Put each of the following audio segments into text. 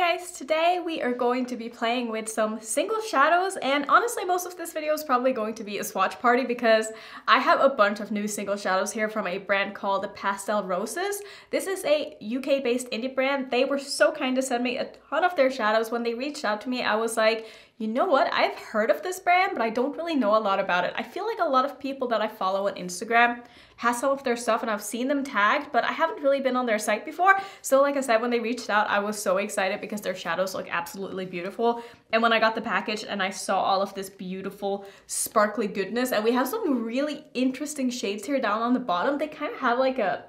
Hi guys, today we are going to be playing with some single shadows, and honestly most of this video is probably going to be a swatch party because I have a bunch of new single shadows here from a brand called The Pastel Roses. This is a UK based indie brand. They were so kind to send me a ton of their shadows. When they reached out to me, I was like, you know what, I've heard of this brand, but I don't really know a lot about it. I feel like a lot of people that I follow on Instagram has some of their stuff and I've seen them tagged, but I haven't really been on their site before. So like I said, when they reached out, I was so excited because their shadows look absolutely beautiful. And when I got the package and I saw all of this beautiful sparkly goodness, and we have some really interesting shades here down on the bottom. They kind of have like a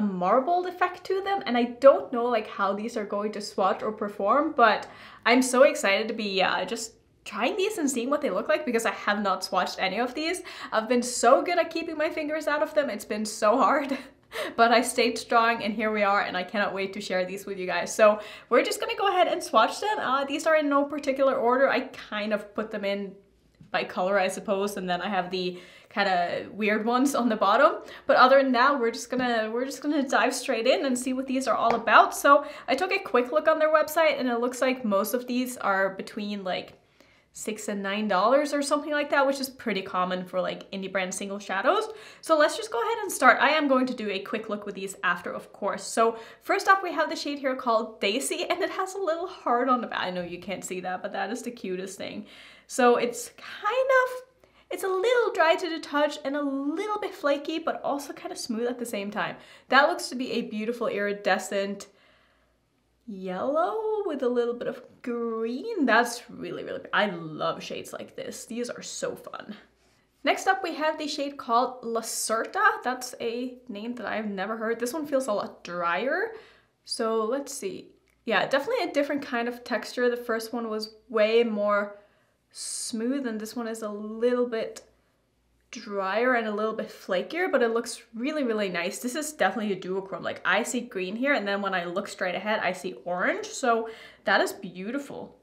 marbled effect to them, and I don't know like how these are going to swatch or perform, but I'm so excited to be just trying these and seeing what they look like because I have not swatched any of these. I've been so good at keeping my fingers out of them. It's been so hard. But I stayed strong and here we are, and I cannot wait to share these with you guys. So we're just gonna go ahead and swatch them. These are in no particular order. I kind of put them in by color, I suppose, and then I have the kind of weird ones on the bottom. But other than that, we're just gonna dive straight in and see what these are all about. So I took a quick look on their website, and it looks like most of these are between like $6 and $9 or something like that, which is pretty common for like indie brand single shadows. So let's just go ahead and start. I am going to do a quick look with these after, of course. So first off, we have the shade here called Daisy, and it has a little heart on the back. I know you can't see that, but that is the cutest thing. So it's kind of, it's a little dry to the touch and a little bit flaky, but also kind of smooth at the same time. That looks to be a beautiful iridescent yellow with a little bit of green. That's really, really, I love shades like this. These are so fun. Next up, we have the shade called Lacerta. That's a name that I've never heard. This one feels a lot drier. So let's see. Yeah, definitely a different kind of texture. The first one was way more smooth, and this one is a little bit drier and a little bit flakier, but it looks really, really nice. This is definitely a duochrome. Like, I see green here, and then when I look straight ahead, I see orange. So that is beautiful.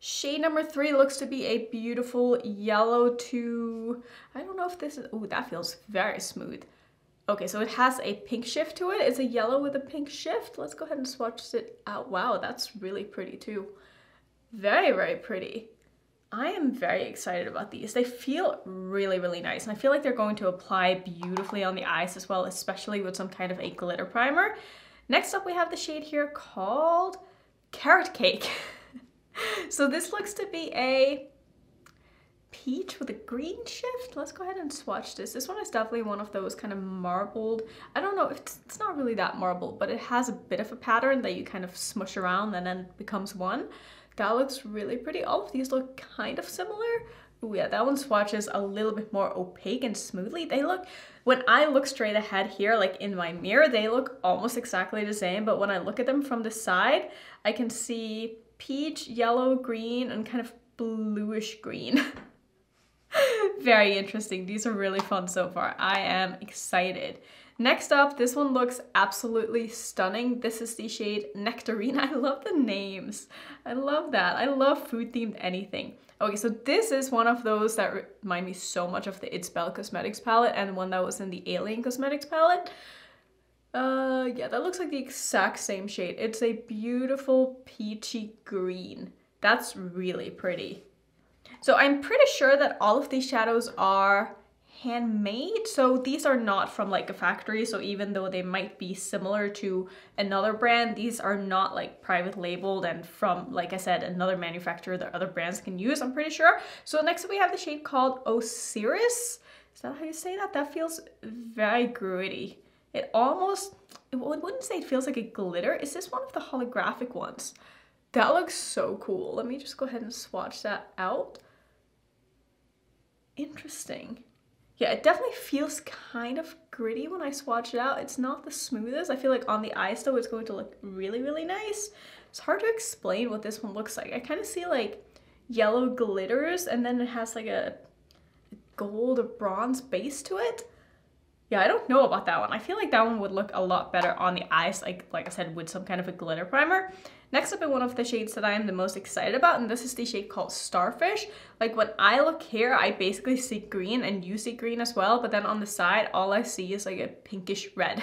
Shade number 3 looks to be a beautiful yellow to, I don't know if this is, oh, that feels very smooth. Okay, so it has a pink shift to it. It's a yellow with a pink shift. Let's go ahead and swatch it out. Wow, that's really pretty too. Very, very pretty. I am very excited about these. They feel really, really nice, and I feel like they're going to apply beautifully on the eyes as well, especially with some kind of a glitter primer. Next up, we have the shade here called Carrot Cake. So this looks to be a peach with a green shift. Let's go ahead and swatch this. This one is definitely one of those kind of marbled, I don't know if it's not really that marbled, but it has a bit of a pattern that you kind of smush around and then becomes one. That looks really pretty. All of these look kind of similar. Oh yeah, that one swatches a little bit more opaque and smoothly. They look, when I look straight ahead here, like in my mirror, they look almost exactly the same, but when I look at them from the side, I can see peach, yellow, green, and kind of bluish green. Very interesting. These are really fun so far. I am excited. Next up, this one looks absolutely stunning. This is the shade Nectarine. I love the names. I love that. I love food-themed anything. Okay, so this is one of those that remind me so much of the It's Bell Cosmetics palette and one that was in the Alien Cosmetics palette. Yeah, that looks like the exact same shade. It's a beautiful peachy green. That's really pretty. So I'm pretty sure that all of these shadows are handmade, so these are not from like a factory. So even though they might be similar to another brand, these are not like private labeled and from, like I said, another manufacturer that other brands can use, I'm pretty sure. So next we have the shade called Osiris. Is that how you say that? That feels very gritty. It almost, I wouldn't say it feels like a glitter. Is this one of the holographic ones? That looks so cool. Let me just go ahead and swatch that out. Interesting. Yeah, it definitely feels kind of gritty when I swatch it out. It's not the smoothest. I feel like on the eyes though, it's going to look really, really nice. It's hard to explain what this one looks like. I kind of see like yellow glitters, and then it has like a gold or bronze base to it. Yeah, I don't know about that one. I feel like that one would look a lot better on the eyes, like I said, with some kind of a glitter primer. Next up is one of the shades that I am the most excited about, and this is the shade called Starfish. Like when I look here, I basically see green and you see green as well, but then on the side, all I see is like a pinkish red.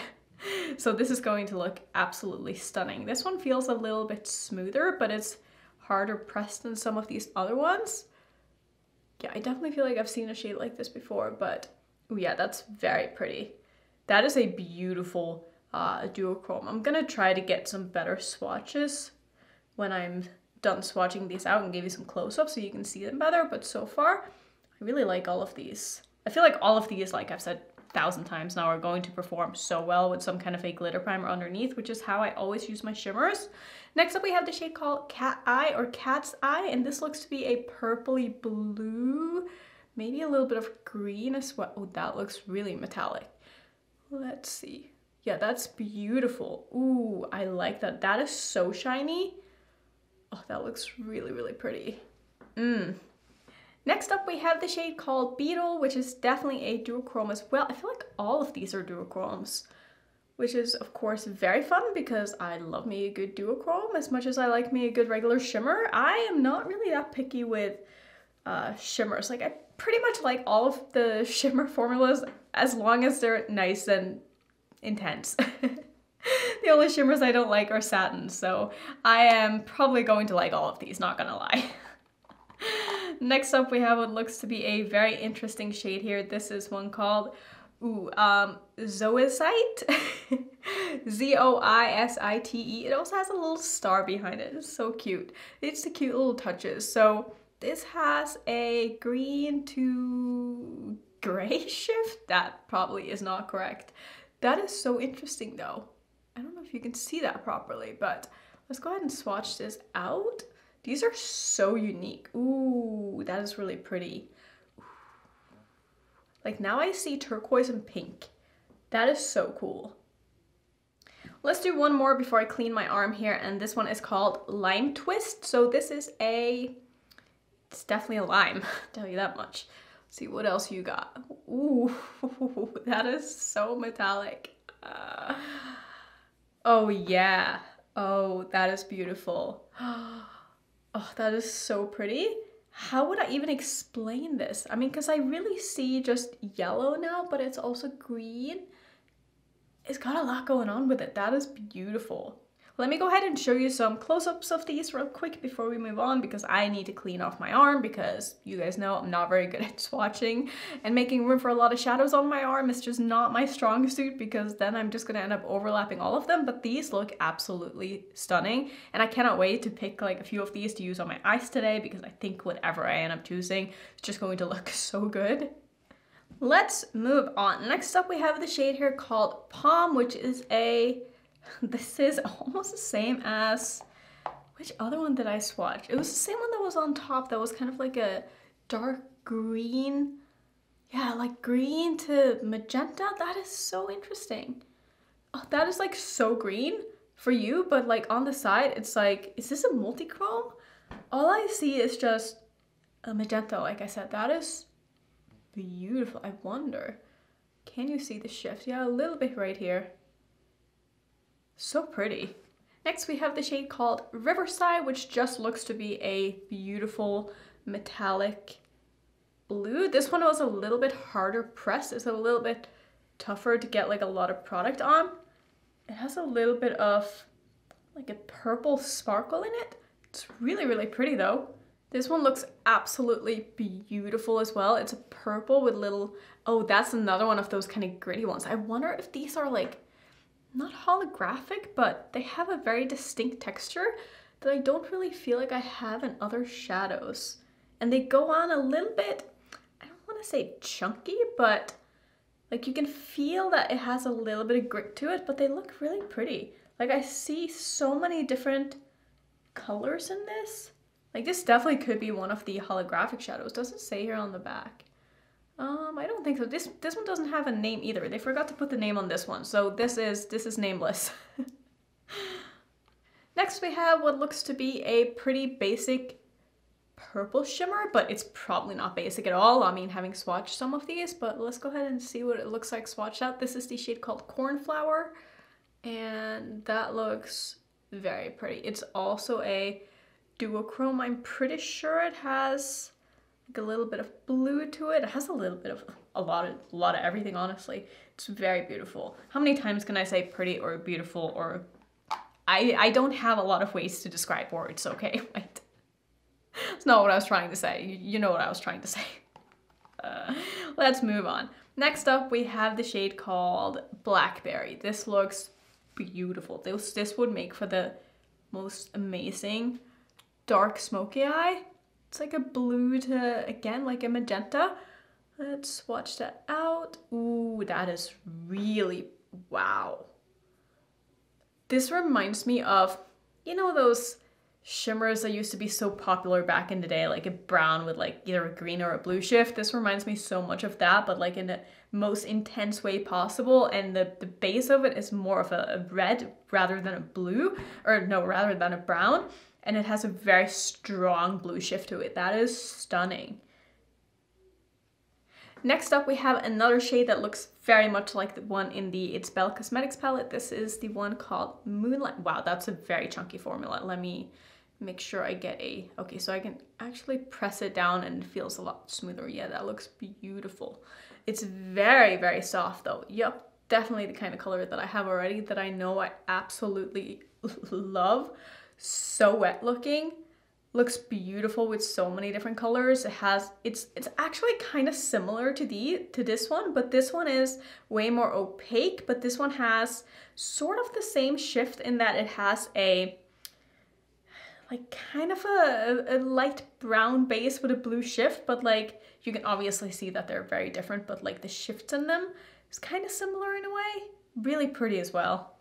So this is going to look absolutely stunning. This one feels a little bit smoother, but it's harder pressed than some of these other ones. Yeah, I definitely feel like I've seen a shade like this before, but oh yeah, that's very pretty. That is a beautiful duochrome. I'm gonna try to get some better swatches when I'm done swatching these out and give you some close-ups so you can see them better, but so far I really like all of these. I feel like all of these, like I've said 1,000 times now, are going to perform so well with some kind of a glitter primer underneath, which is how I always use my shimmers. Next up we have the shade called Cat Eye or Cat's Eye, and this looks to be a purpley blue, maybe a little bit of green as well. Oh, that looks really metallic. Let's see. Yeah, that's beautiful. Ooh, I like that. That is so shiny. Oh, that looks really, really pretty. Next up we have the shade called Beetle, which is definitely a duochrome as well. I feel like all of these are duochromes, which is of course very fun because I love me a good duochrome as much as I like me a good regular shimmer. I am not really that picky with shimmers. Like, I pretty much like all of the shimmer formulas as long as they're nice and intense. The only shimmers I don't like are satins, so I am probably going to like all of these, not gonna lie. Next up we have what looks to be a very interesting shade here. This is one called Zoisite. Z-O-I-S-I-T-E. It also has a little star behind it. It's so cute. It's the cute little touches. So this has a green to gray shift. That probably is not correct. That is so interesting though. I don't know if you can see that properly, but let's go ahead and swatch this out. These are so unique. Ooh, that is really pretty. Ooh. Like, now I see turquoise and pink. That is so cool. Let's do one more before I clean my arm here, and this one is called Lime Twist. So this is it's definitely a lime, I'll tell you that much. Let's see what else you got. Ooh, that is so metallic. Oh yeah, oh, that is beautiful. Oh, that is so pretty. How would I even explain this? I mean, because I really see just yellow now, but it's also green. It's got a lot going on with it. That is beautiful. Let me go ahead and show you some close-ups of these real quick before we move on, because I need to clean off my arm, because you guys know I'm not very good at swatching, and making room for a lot of shadows on my arm is just not my strong suit, because then I'm just gonna end up overlapping all of them. But these look absolutely stunning, and I cannot wait to pick like a few of these to use on my eyes today, because I think whatever I end up choosing is just going to look so good. Let's move on. Next up we have the shade here called Palm, which is this is almost the same as, which other one did I swatch? It was the same one that was on top, that was kind of like a dark green. Yeah, like green to magenta. That is so interesting. Oh, that is like so green for you, but like on the side, it's like, is this a multi-chrome? All I see is just a magenta, like I said. That is beautiful. I wonder, can you see the shift? Yeah, a little bit right here. So pretty. Next we have the shade called Riverside, which just looks to be a beautiful metallic blue. This one was a little bit harder pressed. It's a little bit tougher to get like a lot of product on. It has a little bit of like a purple sparkle in it. It's really, really pretty though. This one looks absolutely beautiful as well. It's a purple with little, oh, that's another one of those kind of gritty ones. I wonder if these are like not holographic, but they have a very distinct texture that I don't really feel like I have in other shadows. And they go on a little bit, I don't want to say chunky, but like you can feel that it has a little bit of grit to it, but they look really pretty. Like, I see so many different colors in this. Like, this definitely could be one of the holographic shadows. Doesn't say here on the back. I don't think so. This one doesn't have a name either. They forgot to put the name on this one, so this is nameless. Next we have what looks to be a pretty basic purple shimmer, but it's probably not basic at all. I mean, having swatched some of these, but let's go ahead and see what it looks like swatched out. This is the shade called Cornflower, and that looks very pretty. It's also a duochrome. I'm pretty sure it has a little bit of blue to it. It has a little bit of a lot of everything, honestly. It's very beautiful. How many times can I say pretty or beautiful or... I don't have a lot of ways to describe words, okay? Right? That's not what I was trying to say. You know what I was trying to say. Let's move on. Next up, we have the shade called Blackberry. This looks beautiful. This would make for the most amazing dark smoky eye. It's like a blue to, again, like a magenta. Let's swatch that out. Ooh, that is really, wow. This reminds me of, you know, those shimmers that used to be so popular back in the day, like a brown with like either a green or a blue shift. This reminds me so much of that, but like in the most intense way possible. And the base of it is more of a red rather than a blue, or no, rather than a brown. And it has a very strong blue shift to it. That is stunning. Next up, we have another shade that looks very much like the one in the It's Bell Cosmetics palette. This is the one called Moonlight. Wow, that's a very chunky formula. Let me make sure I get a... Okay, so I can actually press it down and it feels a lot smoother. Yeah, that looks beautiful. It's very, very soft though. Yep, definitely the kind of color that I have already that I know I absolutely love. So wet looking. Looks beautiful with so many different colors. It has, it's actually kind of similar to this one, but this one is way more opaque, but this one has sort of the same shift in that it has a like kind of a light brown base with a blue shift, but like you can obviously see that they're very different, but like the shifts in them is kind of similar in a way. Really pretty as well.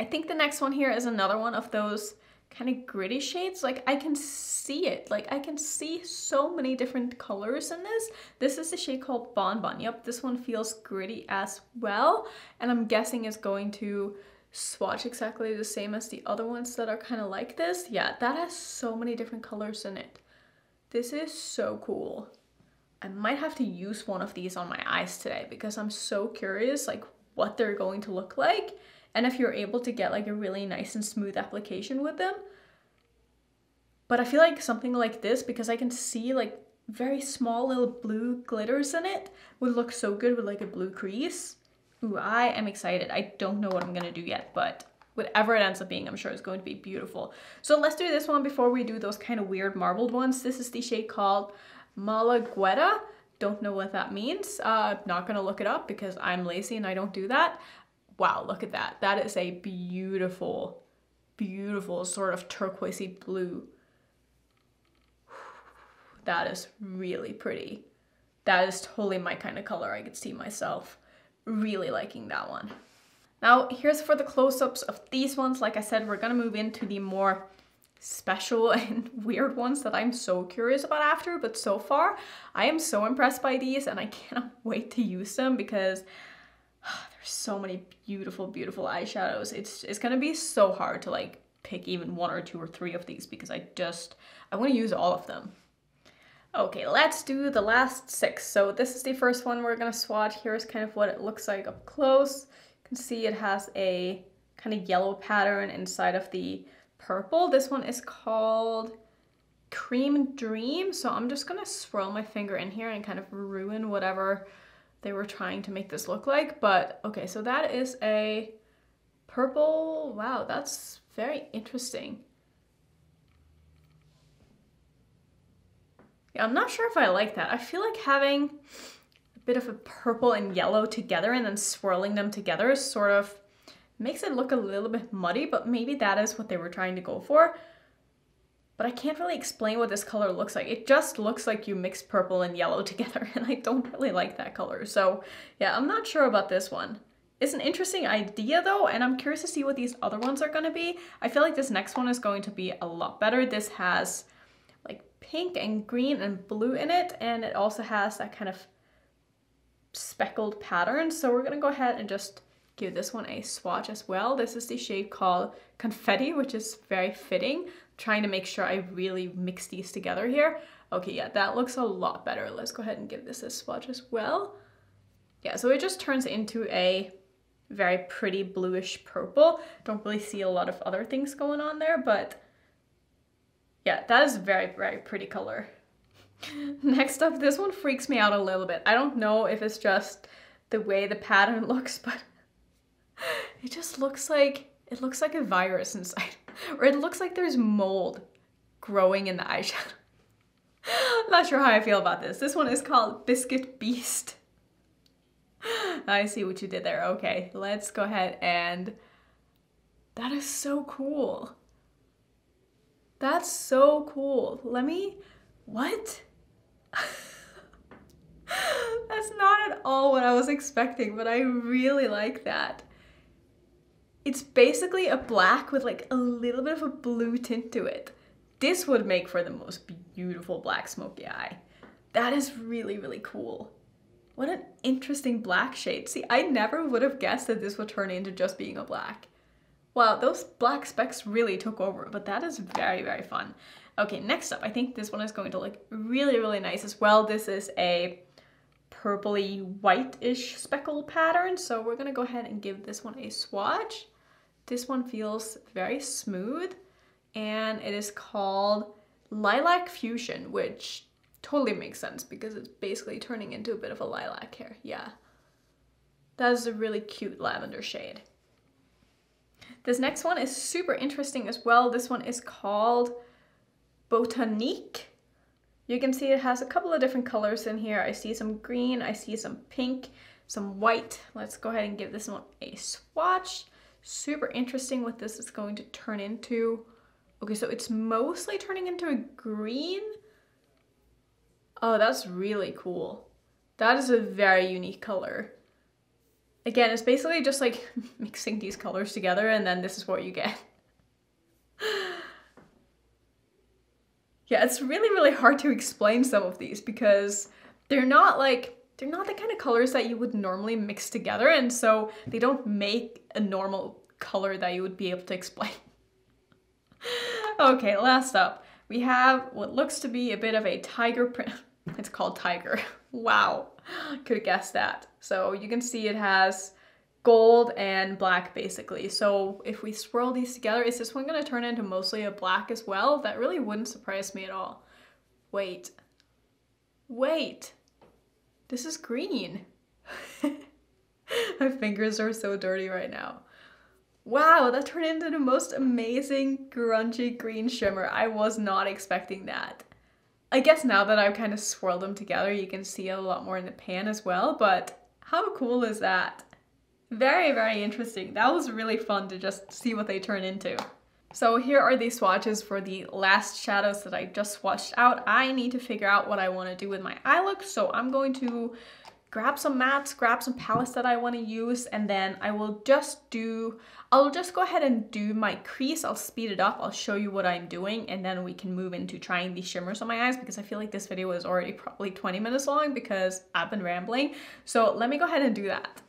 I think the next one here is another one of those kind of gritty shades. Like I can see it, like I can see so many different colors in this. This is the shade called Bon Bon. Yep, this one feels gritty as well, and I'm guessing it's going to swatch exactly the same as the other ones that are kind of like this. Yeah, that has so many different colors in it. This is so cool. I might have to use one of these on my eyes today because I'm so curious like what they're going to look like. And if you're able to get like a really nice and smooth application with them. But I feel like something like this, because I can see like very small little blue glitters in it, would look so good with like a blue crease. Ooh, I am excited. I don't know what I'm gonna do yet, but whatever it ends up being, I'm sure it's going to be beautiful. So let's do this one before we do those kind of weird marbled ones. This is the shade called Malagueta. Don't know what that means. I'm not gonna look it up because I'm lazy and I don't do that. Wow, look at that. That is a beautiful, beautiful sort of turquoisey blue. That is really pretty. That is totally my kind of color. I could see myself really liking that one. Now, here's for the close-ups of these ones. Like I said, we're gonna move into the more special and weird ones that I'm so curious about after, but so far, I am so impressed by these and I cannot wait to use them because there's so many beautiful, beautiful eyeshadows. It's gonna be so hard to like pick even one or two or three of these because I wanna use all of them. Okay, let's do the last six. So this is the first one we're gonna swatch. Here's kind of what it looks like up close. You can see it has a kind of yellow pattern inside of the purple. This one is called Cream Dream. So I'm just gonna swirl my finger in here and kind of ruin whatever they were trying to make this look like, but okay, so that is a purple. Wow, that's very interesting. Yeah, I'm not sure if I like that. I feel like having a bit of a purple and yellow together and then swirling them together sort of makes it look a little bit muddy, but maybe that is what they were trying to go for. But I can't really explain what this color looks like. It just looks like you mix purple and yellow together, and I don't really like that color. So yeah, I'm not sure about this one. It's an interesting idea though, and I'm curious to see what these other ones are gonna be. I feel like this next one is going to be a lot better. This has like pink and green and blue in it, and it also has that kind of speckled pattern. So we're gonna go ahead and just give this one a swatch as well. This is the shade called Confetti, which is very fitting. Trying to make sure I really mix these together here. Okay, yeah, that looks a lot better. Let's go ahead and give this a swatch as well. Yeah, so it just turns into a very pretty bluish purple. Don't really see a lot of other things going on there, but yeah, that is a very, very pretty color. Next up, this one freaks me out a little bit. I don't know if it's just the way the pattern looks, but it just looks like, it looks like a virus inside, or it looks like there's mold growing in the eyeshadow. Not sure how I feel about this. This one is called Biscuit Beast. I see what you did there. Okay, let's go ahead and... That is so cool. That's so cool. Let me... What? That's not at all what I was expecting, but I really like that. It's basically a black with like a little bit of a blue tint to it. This would make for the most beautiful black smoky eye. That is really, really cool. What an interesting black shade. See, I never would have guessed that this would turn into just being a black. Wow, those black specks really took over, but that is very, very fun. Okay, next up, I think this one is going to look really, really nice as well. This is a purpley white-ish speckle pattern, so we're gonna go ahead and give this one a swatch. This one feels very smooth, and it is called Lilac Fusion, which totally makes sense because it's basically turning into a bit of a lilac here. Yeah, that is a really cute lavender shade. This next one is super interesting as well. This one is called Botanique. You can see it has a couple of different colors in here. I see some green, I see some pink, some white. Let's go ahead and give this one a swatch. Super interesting what this is going to turn into. Okay, so it's mostly turning into a green. Oh, that's really cool. That is a very unique color. Again, it's basically just like mixing these colors together, and then this is what you get. Yeah, it's really, really hard to explain some of these because they're not the kind of colors that you would normally mix together, and so they don't make a normal color that you would be able to explain. Okay, last up, we have what looks to be a bit of a tiger print. It's called Tiger. Wow, could have guessed that. So you can see it has gold and black basically. So if we swirl these together, is this one gonna turn into mostly a black as well? That really wouldn't surprise me at all. Wait, wait, this is green. My fingers are so dirty right now. Wow, that turned into the most amazing grungy green shimmer. I was not expecting that. I guess now that I've kind of swirled them together, you can see a lot more in the pan as well, but how cool is that? Very, very interesting. That was really fun to just see what they turn into. So here are the swatches for the last shadows that I just swatched out. I need to figure out what I want to do with my eye look, so I'm going to grab some mattes, grab some palettes that I want to use, and then I will just do, I'll just go ahead and do my crease. I'll speed it up, I'll show you what I'm doing, and then we can move into trying these shimmers on my eyes because I feel like this video is already probably 20 minutes long because I've been rambling. So let me go ahead and do that.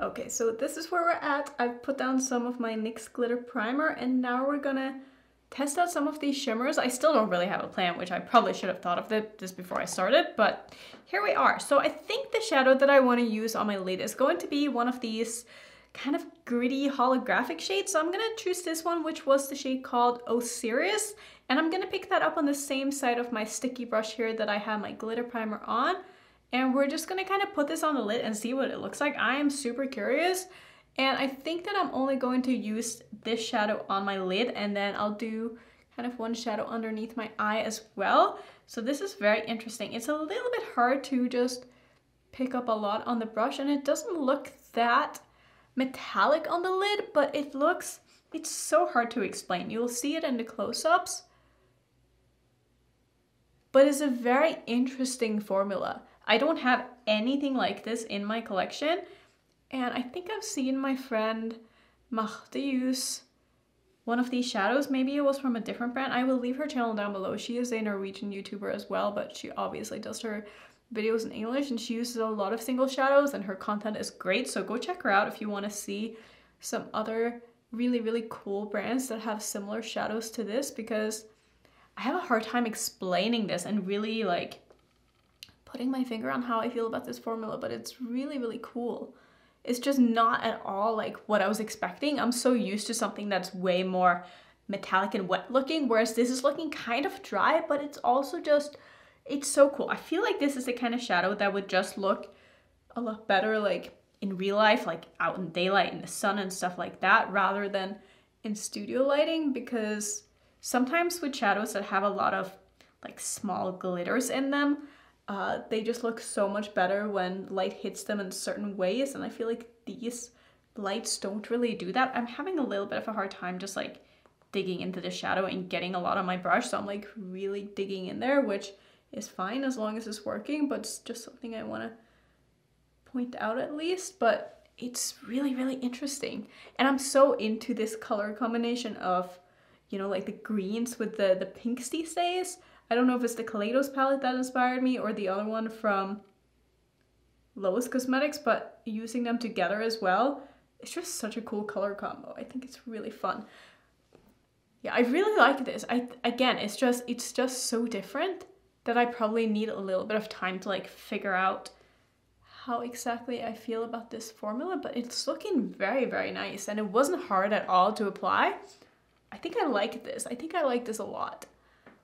Okay, so this is where we're at. I've put down some of my NYX glitter primer, and now we're gonna test out some of these shimmers. I still don't really have a plan, which I probably should have thought of this before I started, but here we are. So I think the shadow that I want to use on my lid is going to be one of these kind of gritty holographic shades. So I'm gonna choose this one, which was the shade called Osiris, And I'm gonna pick that up on the same side of my sticky brush here that I have my glitter primer on. And we're just gonna kind of put this on the lid and see what it looks like. I am super curious. And I think that I'm only going to use this shadow on my lid, and then I'll do kind of one shadow underneath my eye as well. So this is very interesting. It's a little bit hard to just pick up a lot on the brush, and it doesn't look that metallic on the lid, but it looks, it's so hard to explain. You'll see it in the close-ups, but it's a very interesting formula. I don't have anything like this in my collection, and I think I've seen my friend Marte use one of these shadows. Maybe it was from a different brand. I will leave her channel down below. She is a Norwegian YouTuber as well, but she obviously does her videos in English, and she uses a lot of single shadows, and her content is great, so go check her out if you want to see some other really, really cool brands that have similar shadows to this, because I have a hard time explaining this and really like putting my finger on how I feel about this formula, but it's really, really cool. It's just not at all like what I was expecting. I'm so used to something that's way more metallic and wet looking, whereas this is looking kind of dry, but it's also just, it's so cool. I feel like this is the kind of shadow that would just look a lot better like in real life, like out in daylight in the sun and stuff like that, rather than in studio lighting, because sometimes with shadows that have a lot of like small glitters in them, they just look so much better when light hits them in certain ways, and I feel like these lights don't really do that. I'm having a little bit of a hard time just like digging into the shadow and getting a lot on my brush, so I'm like really digging in there, which is fine as long as it's working, but it's just something I want to point out at least. But it's really, really interesting, and I'm so into this color combination of, you know, like the greens with the pinks these days. I don't know if it's the Kaleidos palette that inspired me or the other one from Lois Cosmetics, but using them together as well, it's just such a cool color combo. I think it's really fun. Yeah, I really like this. Again, it's just so different that I probably need a little bit of time to like figure out how exactly I feel about this formula, but it's looking very, very nice, and it wasn't hard at all to apply. I think I like this. I think I like this a lot.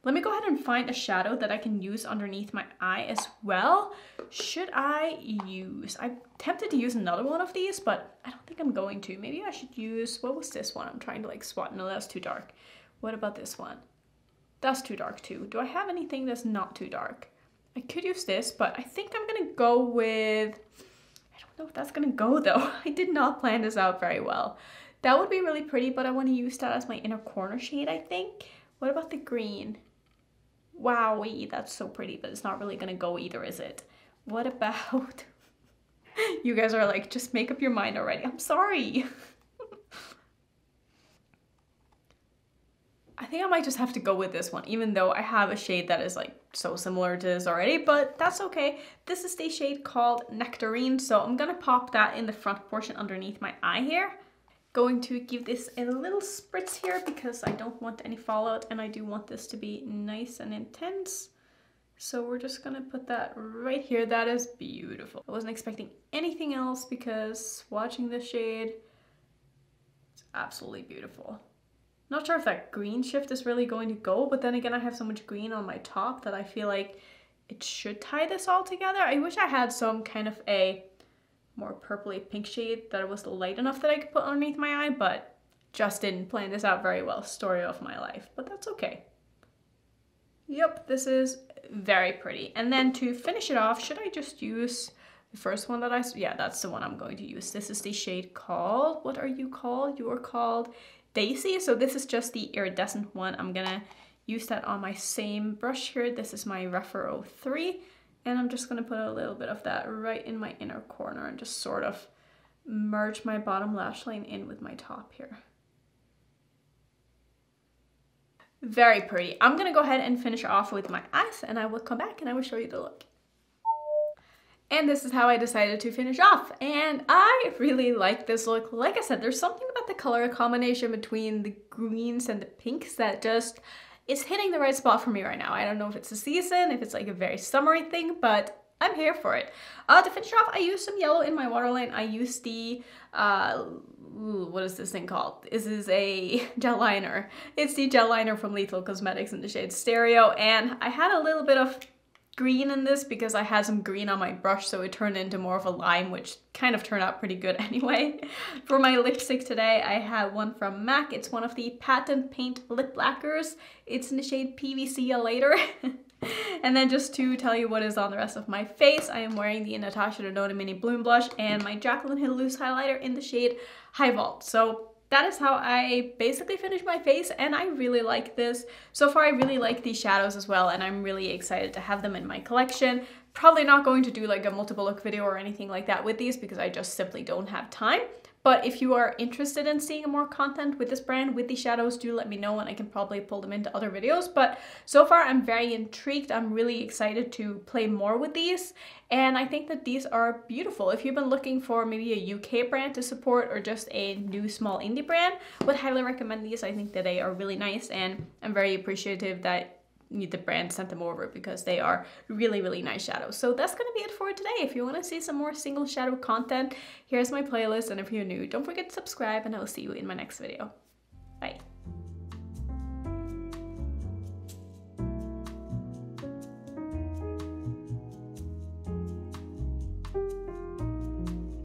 Let me go ahead and find a shadow that I can use underneath my eye as well. Should I use? I'm tempted to use another one of these, but I don't think I'm going to. Maybe I should use, what was this one? I'm trying to like swat. No, that's too dark. What about this one? That's too dark too. Do I have anything that's not too dark? I could use this, but I think I'm gonna go with, I don't know if that's gonna go though. I did not plan this out very well. That would be really pretty, but I wanna use that as my inner corner shade, I think. What about the green? Wowie, that's so pretty, but it's not really gonna go either, is it? What about... You guys are like, just make up your mind already. I'm sorry. I think I might just have to go with this one, even though I have a shade that is like so similar to this already, but that's okay. This is the shade called Nectarine, so I'm gonna pop that in the front portion underneath my eye here. Going to give this a little spritz here because I don't want any fallout and I do want this to be nice and intense. So we're just gonna put that right here. That is beautiful. I wasn't expecting anything else because swatching this shade, it's absolutely beautiful. Not sure if that green shift is really going to go, but then again, I have so much green on my top that I feel like it should tie this all together. I wish I had some kind of a more purpley pink shade that was light enough that I could put underneath my eye, but just didn't plan this out very well. Story of my life, but that's okay. Yep, this is very pretty. And then to finish it off, should I just use the first one that I, yeah, that's the one I'm going to use. This is the shade called, what are you called? You are called Daisy. So this is just the iridescent one. I'm gonna use that on my same brush here. This is my Refer 03. And I'm just gonna put a little bit of that right in my inner corner and just sort of merge my bottom lash line in with my top here. Very pretty. I'm gonna go ahead and finish off with my eyes, and I will come back and I will show you the look. And this is how I decided to finish off. And I really like this look. Like I said, there's something about the color combination between the greens and the pinks that just, it's hitting the right spot for me right now. I don't know if it's the season, if it's like a very summery thing, but I'm here for it. To finish it off, I used some yellow in my waterline. I used the, what is this thing called? This is a gel liner. It's the gel liner from Lethal Cosmetics in the shade Stereo, and I had a little bit of green in this because I had some green on my brush, so it turned into more of a lime, which kind of turned out pretty good anyway. For my lipstick today, I have one from MAC. It's one of the Patent Paint Lip Lacquers. It's in the shade PVC Later. And then just to tell you what is on the rest of my face, I am wearing the Natasha Denona Mini Bloom Blush and my Jaclyn Hill Loose Highlighter in the shade High Vault. So that is how I basically finish my face, and I really like this. So far I really like these shadows as well, and I'm really excited to have them in my collection. Probably not going to do like a multiple look video or anything like that with these because I just simply don't have time. But if you are interested in seeing more content with this brand, with these shadows, do let me know and I can probably pull them into other videos. But so far I'm very intrigued. I'm really excited to play more with these. And I think that these are beautiful. If you've been looking for maybe a UK brand to support or just a new small indie brand, I would highly recommend these. I think that they are really nice, and I'm very appreciative that the brand sent them over because they are really, really nice shadows. So that's going to be it for today. If you want to see some more single shadow content, here's my playlist. And if you're new, don't forget to subscribe, and I will see you in my next video. Bye.